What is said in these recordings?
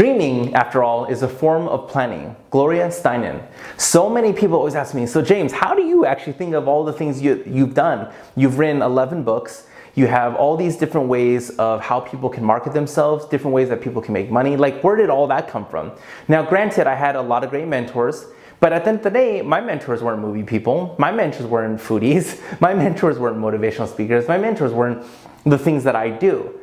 Dreaming, after all, is a form of planning. Gloria Steinem. So many people always ask me, so James, how do you actually think of all the things you've done? You've written 11 books. You have all these different ways of how people can market themselves, different ways that people can make money. Like, where did all that come from? Now, granted, I had a lot of great mentors, but at the end of the day, my mentors weren't movie people. My mentors weren't foodies. My mentors weren't motivational speakers. My mentors weren't the things that I do.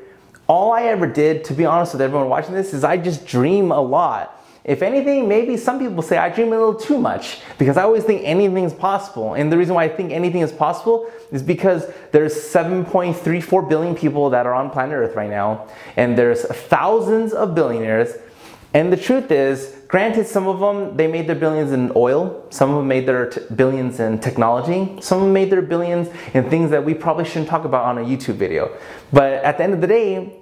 All I ever did, to be honest with everyone watching this, is I just dream a lot. If anything, maybe some people say I dream a little too much because I always think anything's possible. And the reason why I think anything is possible is because there's 7.34 billion people that are on planet Earth right now, and there's thousands of billionaires. And the truth is, granted, some of them, they made their billions in oil. Some of them made their billions in technology. Some of them made their billions in things that we probably shouldn't talk about on a YouTube video. But at the end of the day,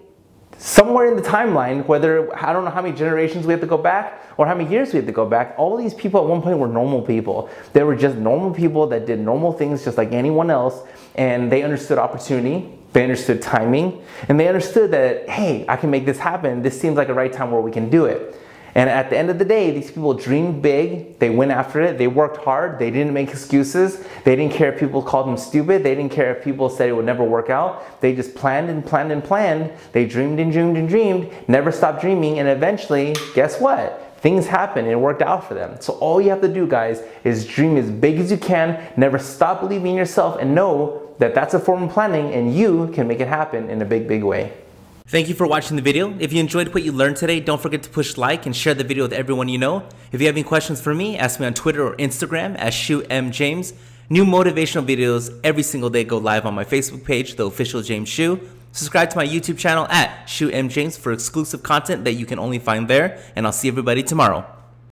somewhere in the timeline, whether, I don't know how many generations we have to go back or how many years we have to go back, all these people at one point were normal people. They were just normal people that did normal things just like anyone else, and they understood opportunity, they understood timing, and they understood that, hey, I can make this happen. This seems like a right time where we can do it. And at the end of the day, these people dreamed big, they went after it, they worked hard, they didn't make excuses, they didn't care if people called them stupid, they didn't care if people said it would never work out, they just planned and planned and planned, they dreamed and dreamed and dreamed, never stopped dreaming, and eventually, guess what? Things happen and it worked out for them. So all you have to do, guys, is dream as big as you can, never stop believing in yourself, and know that that's a form of planning and you can make it happen in a big, big way. Thank you for watching the video. If you enjoyed what you learned today, don't forget to push like and share the video with everyone you know. If you have any questions for me, ask me on Twitter or Instagram at HsuMJames. New motivational videos every single day go live on my Facebook page, The Official James Hsu. Subscribe to my YouTube channel at HsuMJames for exclusive content that you can only find there. And I'll see everybody tomorrow.